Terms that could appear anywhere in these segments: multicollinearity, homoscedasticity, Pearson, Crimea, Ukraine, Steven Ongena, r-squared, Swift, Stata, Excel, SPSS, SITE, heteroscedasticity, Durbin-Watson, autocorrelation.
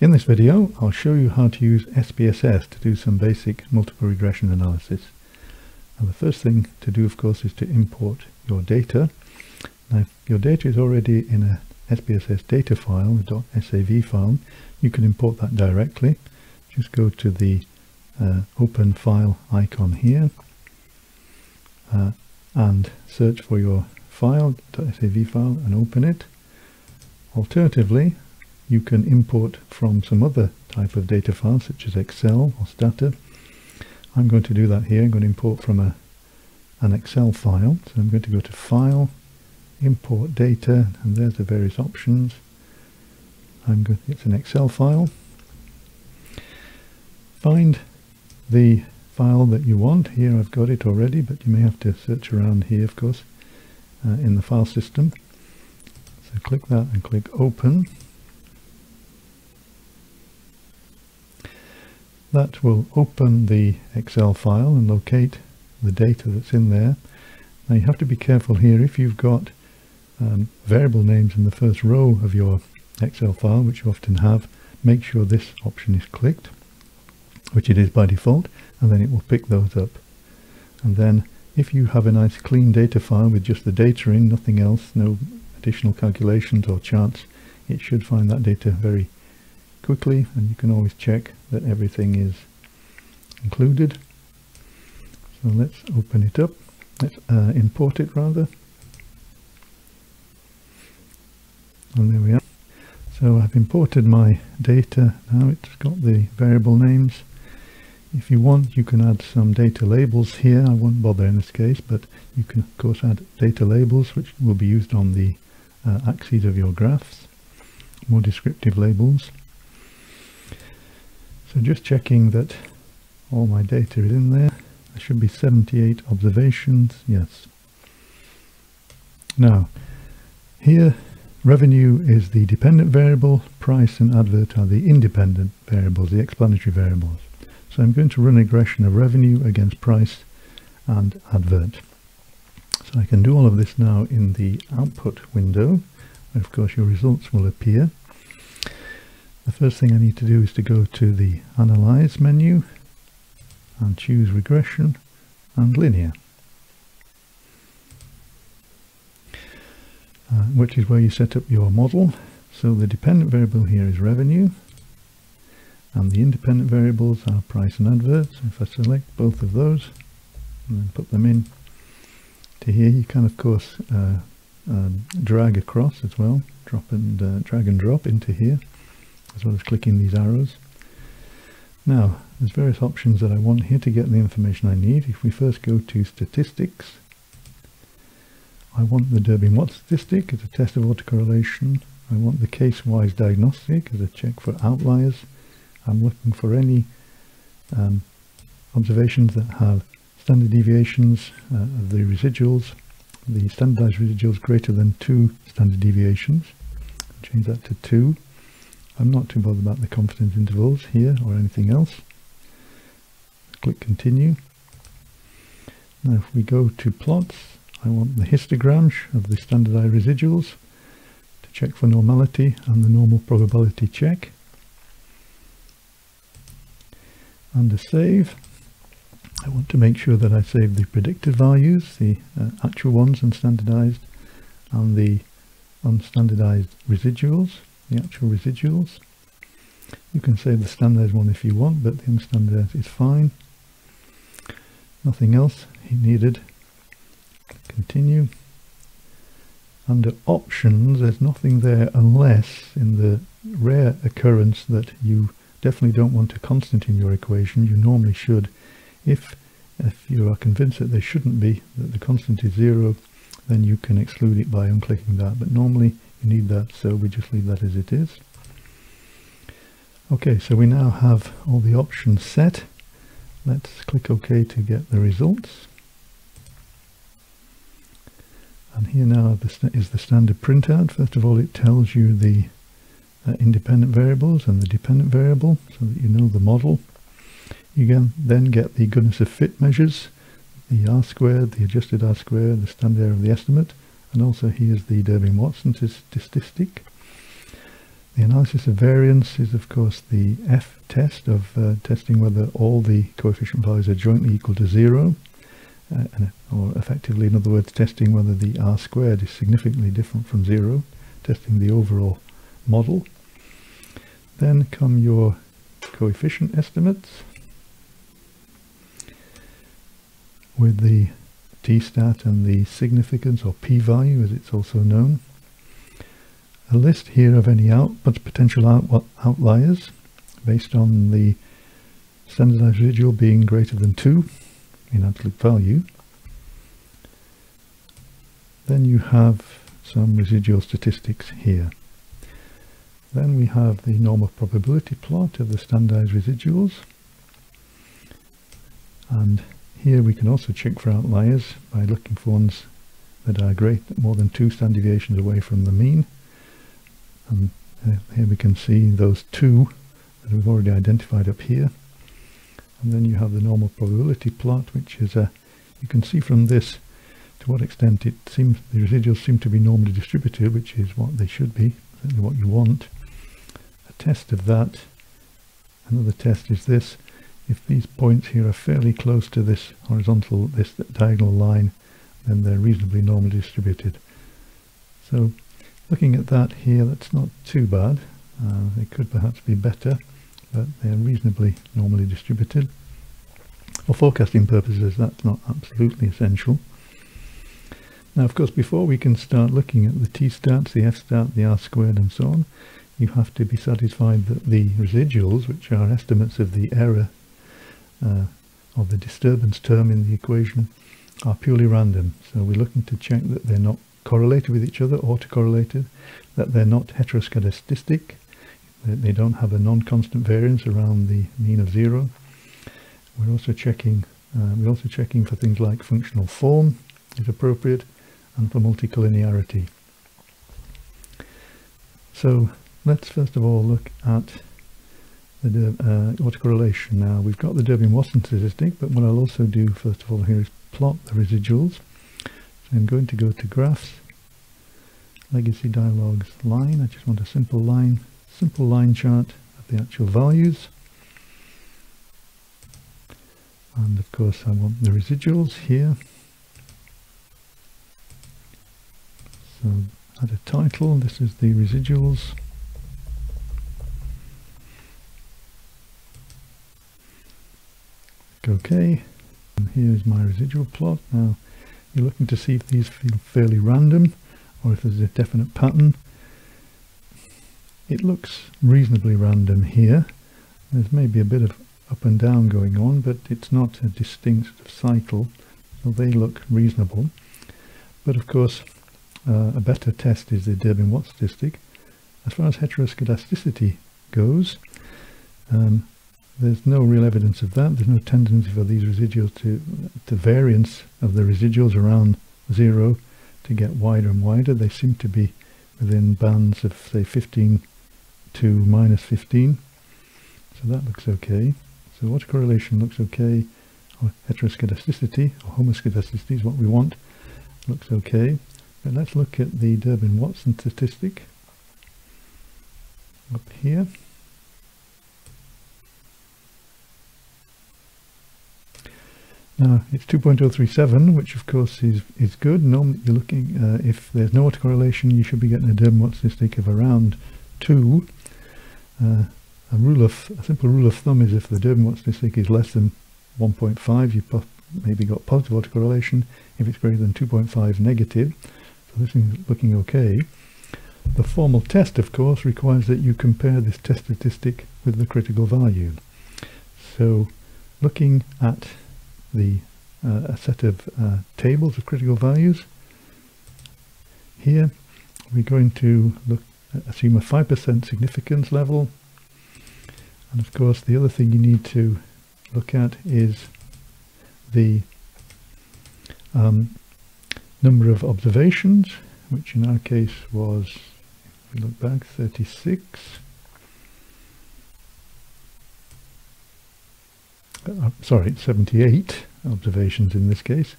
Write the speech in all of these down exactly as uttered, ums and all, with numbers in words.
In this video, I'll show you how to use S P S S to do some basic multiple regression analysis. And the first thing to do, of course, is to import your data. Now, if your data is already in a S P S S data file, a .sav file, you can import that directly. Just go to the uh, open file icon here uh, and search for your file, .sav file, and open it. Alternatively, you can import from some other type of data file, such as Excel or Stata. I'm going to do that here. I'm going to import from a, an Excel file. So I'm going to go to File, Import Data, and there's the various options. I'm going to, it's an Excel file. Find the file that you want. Here I've got it already, but you may have to search around here, of course, uh, in the file system. So click that and click Open. That will open the Excel file and locate the data that's in there. Now you have to be careful here. If you've got um, variable names in the first row of your Excel file, which you often have, make sure this option is clicked, which it is by default, and then it will pick those up. And then if you have a nice clean data file with just the data in, nothing else, no additional calculations or charts, it should find that data very quickly, and you can always check that everything is included. So let's open it up, let's uh, import it rather, and there we are. So I've imported my data. Now it's got the variable names. If you want, you can add some data labels here. I won't bother in this case, but you can of course add data labels, which will be used on the uh, axes of your graphs, more descriptive labels. So just checking that all my data is in there. There should be seventy-eight observations, yes. Now, here revenue is the dependent variable, price and advert are the independent variables, the explanatory variables. So I'm going to run a regression of revenue against price and advert. So I can do all of this now in the output window, where of course your results will appear. The first thing I need to do is to go to the Analyze menu and choose Regression and Linear, uh, which is where you set up your model. So the dependent variable here is revenue, and the independent variables are price and advert. So if I select both of those and then put them in to here, you can of course uh, um, drag across as well, drop and uh, drag and drop into here, as well as clicking these arrows. Now, there's various options that I want here to get the information I need. If we first go to statistics, I want the Durbin-Watson statistic as a test of autocorrelation. I want the case-wise diagnostic as a check for outliers. I'm looking for any um, observations that have standard deviations uh, of the residuals, the standardized residuals greater than two standard deviations. Change that to two. I'm not too bothered about the confidence intervals here or anything else. Click continue. Now if we go to plots, I want the histogram of the standardized residuals to check for normality and the normal probability check. Under save, I want to make sure that I save the predicted values, the uh, actual ones unstandardized, and the unstandardized residuals. The actual residuals. You can save the standardized one if you want, but the unstandardized is fine. Nothing else needed. Continue. Under options, there's nothing there unless, in the rare occurrence that you definitely don't want a constant in your equation, you normally should. If, if you are convinced that there shouldn't be, that the constant is zero, then you can exclude it by unclicking that, but normally you need that, so we just leave that as it is. Okay, so we now have all the options set. Let's click OK to get the results. And here now is the standard printout. First of all, it tells you the uh, independent variables and the dependent variable, so that you know the model. You can then get the goodness of fit measures, the r-squared, the adjusted r-squared, the standard error of the estimate, and also here's the Durbin-Watson statistic, The analysis of variance is, of course, the F test of uh, testing whether all the coefficient values are jointly equal to zero, uh, and, or effectively, in other words, testing whether the r-squared is significantly different from zero, testing the overall model. Then come your coefficient estimates with the t-stat and the significance, or p-value as it's also known. A list here of any outputs, potential out, outliers based on the standardized residual being greater than two in absolute value. Then you have some residual statistics here. Then we have the norm of probability plot of the standardized residuals, and here we can also check for outliers by looking for ones that are great more than two standard deviations away from the mean. And here we can see those two that we've already identified up here. And then you have the normal probability plot, which is a, you can see from this to what extent it seems the residuals seem to be normally distributed, which is what they should be, certainly what you want. A test of that, another test is this, if these points here are fairly close to this horizontal, this diagonal line, then they're reasonably normally distributed. So looking at that here, that's not too bad. Uh, they could perhaps be better, but they're reasonably normally distributed. For forecasting purposes, that's not absolutely essential. Now, of course, before we can start looking at the t-stats, the f-stat, the r-squared and so on, you have to be satisfied that the residuals, which are estimates of the error uh, or the disturbance term in the equation, are purely random. So we're looking to check that they're not correlated with each other, autocorrelated, that they're not heteroscedastic, that they don't have a non-constant variance around the mean of zero. We're also checking, uh, we're also checking for things like functional form is appropriate, and for multicollinearity. So let's first of all look at the uh, autocorrelation. Now we've got the Durbin-Watson statistic, but what I'll also do first of all here is plot the residuals. I'm going to go to graphs, legacy dialogues, line. I just want a simple line, simple line chart of the actual values. And of course I want the residuals here. So add a title, this is the residuals. Click OK. And here's my residual plot. Now you're looking to see if these feel fairly random or if there's a definite pattern. It looks reasonably random here. There's maybe a bit of up and down going on, but it's not a distinct cycle, so they look reasonable. But of course uh, a better test is the Durbin-Watson statistic. As far as heteroscedasticity goes, um, there's no real evidence of that. There's no tendency for these residuals to, the variance of the residuals around zero to get wider and wider. They seem to be within bands of, say, fifteen to minus fifteen. So that looks okay. So autocorrelation looks okay, or heteroscedasticity, or homoscedasticity is what we want, looks okay. But let's look at the Durbin-Watson statistic up here. Now it's two point oh three seven, which of course is is good. Normally you're looking, uh, if there's no autocorrelation, you should be getting a Durbin-Watson statistic of around two. Uh, a rule of a simple rule of thumb is if the Durbin-Watson statistic is less than one point five, you maybe got positive autocorrelation. If it's greater than two point five, negative. So this is looking okay. The formal test, of course, requires that you compare this test statistic with the critical value. So looking at the uh, a set of uh, tables of critical values. Here we're going to look, assume a five percent significance level, and of course the other thing you need to look at is the um, number of observations, which in our case was, if we look back, thirty-six. Uh, sorry, seventy-eight observations in this case.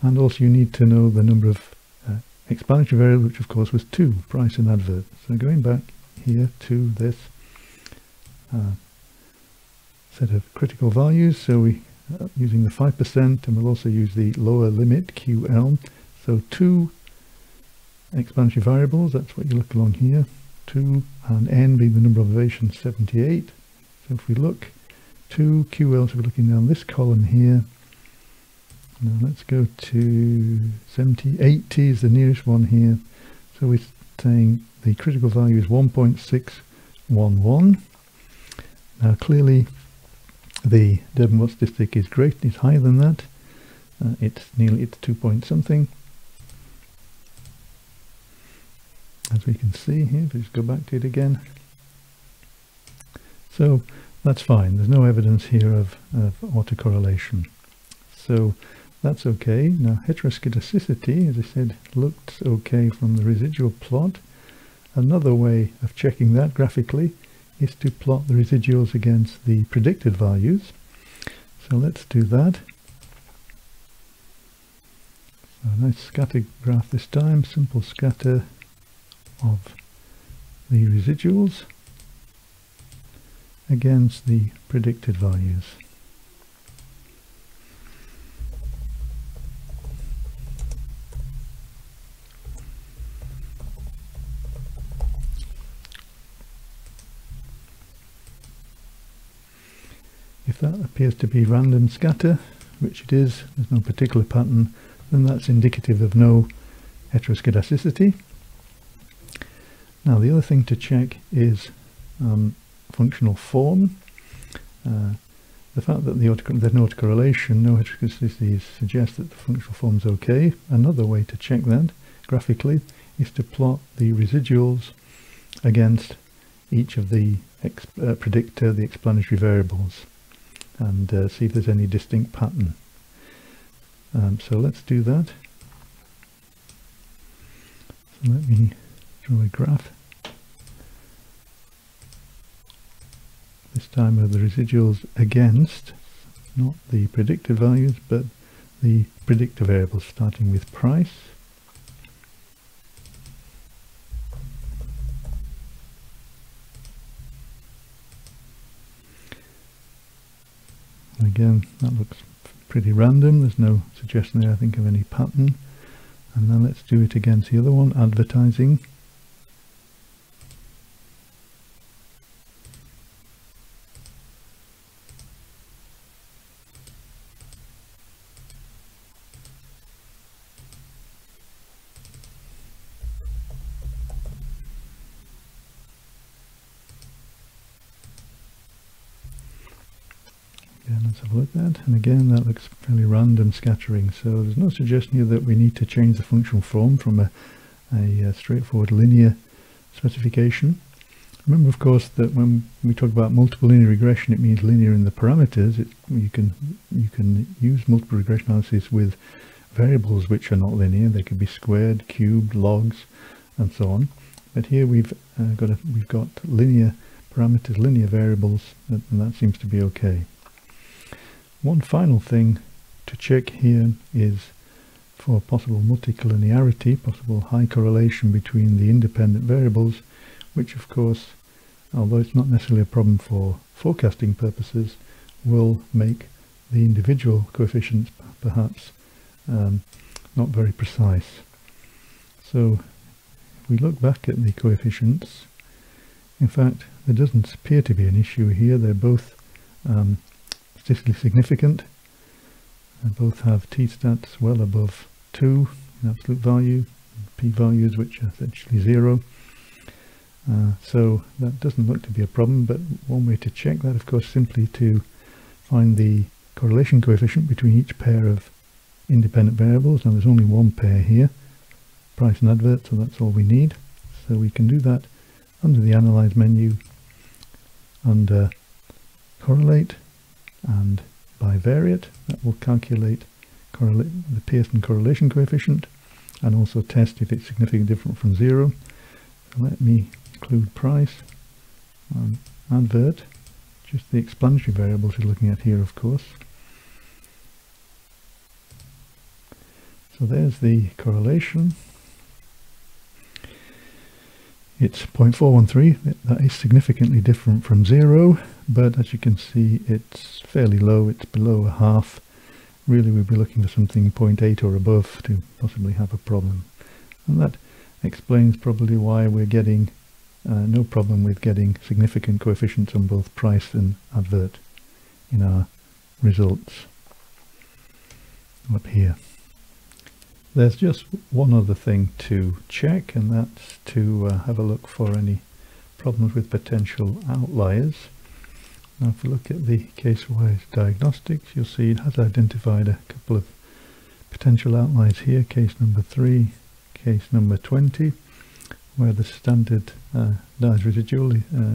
And also you need to know the number of uh, explanatory variables, which of course was two, price and advert. So going back here to this uh, set of critical values. So we uh, using the five percent, and we'll also use the lower limit Q L. So two expansionary variables, that's what you look along here, two and n being the number of elevations, seventy-eight. So if we look, two Q L, so we're looking down this column here. Now let's go to seventy, eighty is the nearest one here. So we're saying the critical value is one point six one one. Now clearly the Durbin-Watson statistic is great, it's higher than that. Uh, it's nearly, it's two point something. As we can see here, if we just go back to it again. So that's fine, there's no evidence here of, of autocorrelation. So that's okay. Now heteroscedasticity, as I said, looked okay from the residual plot. Another way of checking that graphically is to plot the residuals against the predicted values. So let's do that. So a nice scatter graph this time, simple scatter of the residuals against the predicted values. If that appears to be random scatter, which it is, there's no particular pattern, then that's indicative of no heteroscedasticity. Now the other thing to check is um, functional form. Uh, the fact that the there's no autocorrelation, no heteroscedasticity, suggests that the functional form is okay. Another way to check that graphically is to plot the residuals against each of the ex uh, predictor, the explanatory variables, and uh, see if there's any distinct pattern. Um, so let's do that. So let me draw a graph, this time of the residuals against not the predicted values but the predictor variables, starting with price. And again, that looks pretty random, there's no suggestion there I think of any pattern. And now let's do it against the other one, advertising. Have a look at that, and again that looks fairly random scattering, so there's no suggestion here that we need to change the functional form from a, a, a straightforward linear specification. Remember of course that when we talk about multiple linear regression, it means linear in the parameters. It, you can you can use multiple regression analysis with variables which are not linear. They could be squared, cubed, logs, and so on. But here we've uh, got a, we've got linear parameters, linear variables, and, and that seems to be okay. One final thing to check here is for possible multicollinearity, possible high correlation between the independent variables, which of course, although it's not necessarily a problem for forecasting purposes, will make the individual coefficients perhaps um, not very precise. So if we look back at the coefficients, in fact there doesn't appear to be an issue here. They're both um, statistically significant, and both have t-stats well above two in absolute value, p-values which are essentially zero. Uh, so that doesn't look to be a problem, but one way to check that of course simply to find the correlation coefficient between each pair of independent variables. Now there's only one pair here, price and advert, so that's all we need. So we can do that under the Analyze menu, under Correlate and bivariate. That will calculate correlate the Pearson correlation coefficient and also test if it's significantly different from zero. So let me include price and advert, just the explanatory variables we're looking at here of course. So there's the correlation. It's zero point four one three, that is significantly different from zero, but as you can see it's fairly low, it's below a half. Really we'd be looking for something zero point eight or above to possibly have a problem. And that explains probably why we're getting uh, no problem with getting significant coefficients on both price and advert in our results up here. There's just one other thing to check, and that's to uh, have a look for any problems with potential outliers. Now if we look at the case-wise diagnostics, you'll see it has identified a couple of potential outliers here, case number three, case number twenty, where the standard uh, large residual uh,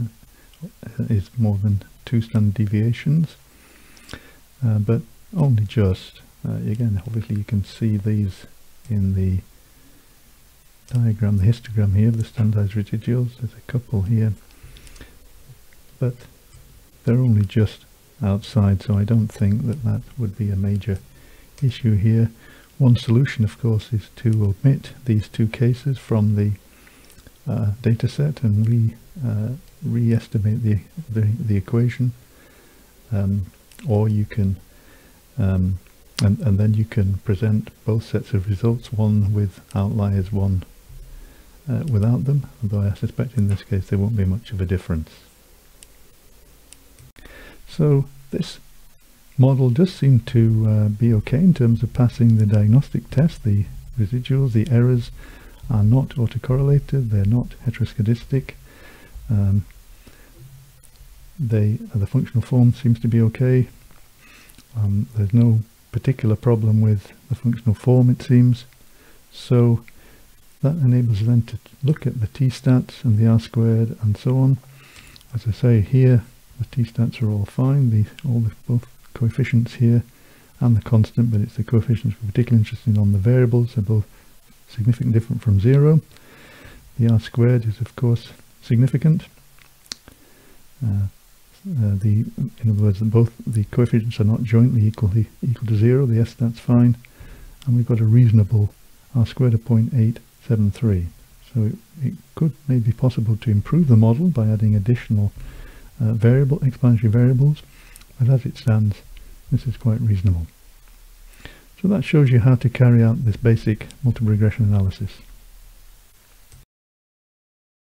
is more than two standard deviations, uh, but only just. Uh, again, obviously you can see these in the diagram, the histogram here of the standardized residuals. There's a couple here, but they're only just outside, so I don't think that that would be a major issue here. One solution, of course, is to omit these two cases from the uh, data set and re, uh, re-estimate the, the, the equation, um, or you can um, And, and then you can present both sets of results, one with outliers, one uh, without them, although I suspect in this case there won't be much of a difference. So this model does seem to uh, be okay in terms of passing the diagnostic test. The residuals, the errors are not autocorrelated, they're not heteroscedastic. Um, they, the functional form seems to be okay. Um, there's no particular problem with the functional form, it seems, so that enables them to look at the t-stats and the r-squared and so on. As I say here, the t-stats are all fine, the, all the both coefficients here and the constant, but it's the coefficients we're particularly interested in on the variables. They're both significantly different from zero. The r-squared is of course significant. Uh, Uh, the, in other words, both the coefficients are not jointly equally equal to zero. The s that's fine, and we've got a reasonable r squared of zero point eight seven three. So it, it could maybe be possible to improve the model by adding additional uh, variable explanatory variables, but as it stands, this is quite reasonable. So that shows you how to carry out this basic multiple regression analysis.